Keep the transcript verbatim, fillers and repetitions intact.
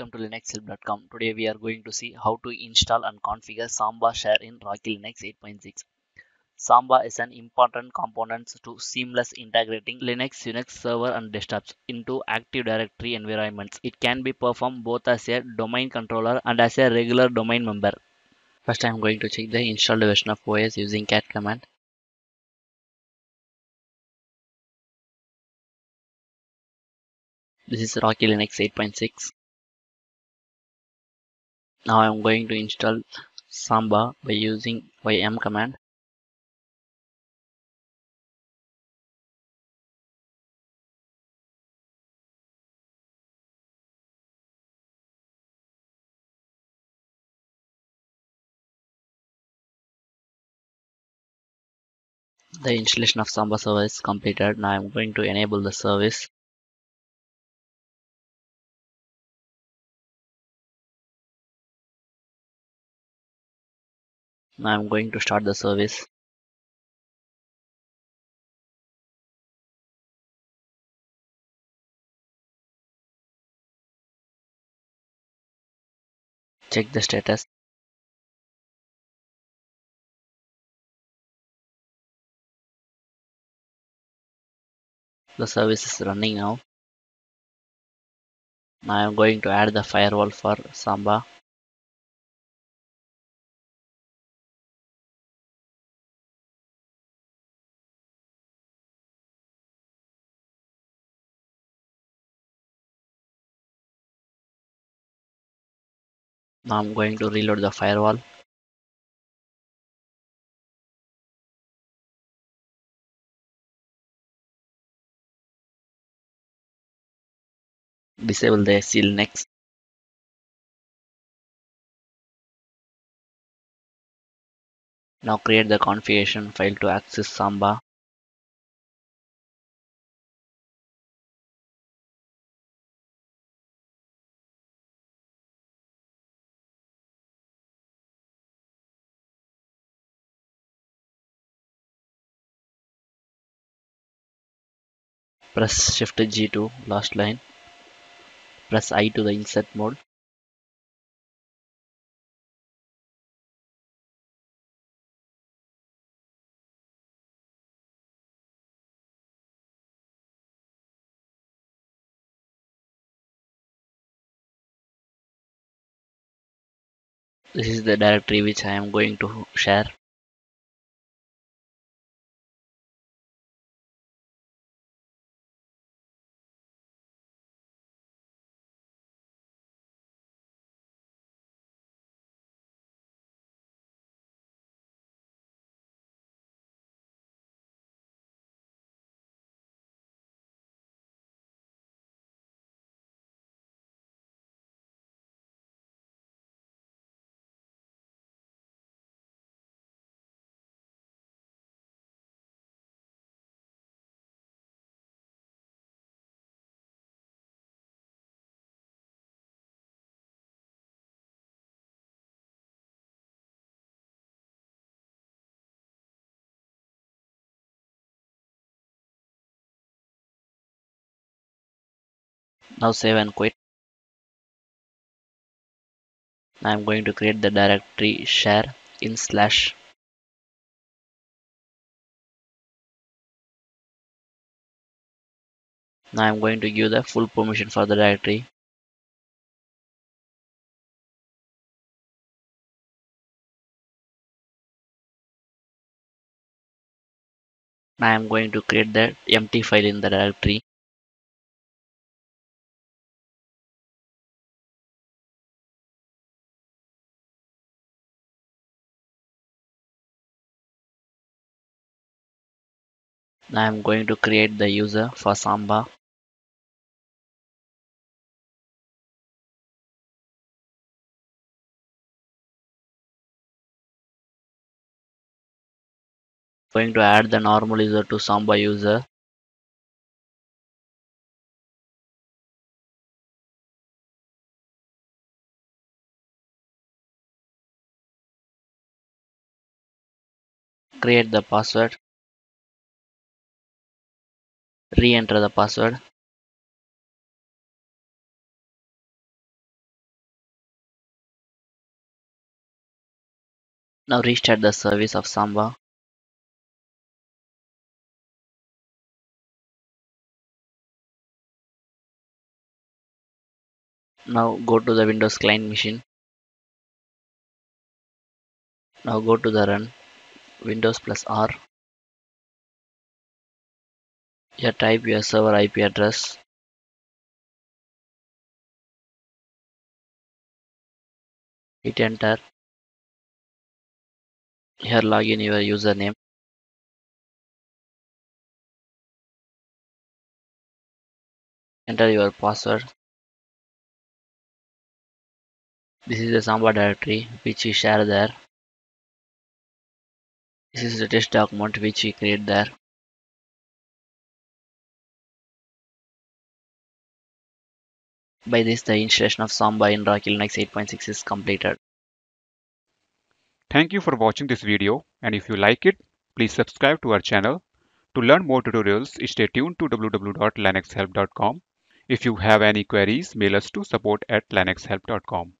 Welcome to linux help dot com. Today we are going to see how to install and configure Samba share in Rocky Linux eight point six. Samba is an important component to seamless integrating Linux, Unix server and desktops into Active Directory environments. It can be performed both as a domain controller and as a regular domain member. First I am going to check the installed version of O S using cat command. This is Rocky Linux eight point six. Now I am going to install Samba by using Yum command. The installation of Samba server is completed. Now I am going to enable the service. Now I'm going to start the service. Check the status. The service is running now. Now I'm going to add the firewall for Samba. Now I'm going to reload the firewall. Disable the SELinux. Now create the configuration file to access Samba. Press Shift G to last line. Press I to the insert mode. This is the directory which I am going to share. Now save and quit. Now I'm going to create the directory share in slash. Now I'm going to give the full permission for the directory. Now I'm going to create the empty file in the directory. Now I am going to create the user for Samba. Going to add the normal user to Samba user. Create the password. Re-enter the password. Now restart the service of Samba. Now go to the Windows client machine. Now go to the run, Windows plus R. Here type your server I P address. Hit enter. Here log in your username. Enter your password. This is the Samba directory which we share there. This is the test document which we create there. By this, the installation of Samba in Rocky Linux eight point six is completed. Thank you for watching this video, and if you like it, please subscribe to our channel. To learn more tutorials, stay tuned to w w w dot linux help dot com. If you have any queries, mail us to support at linuxhelp dot com.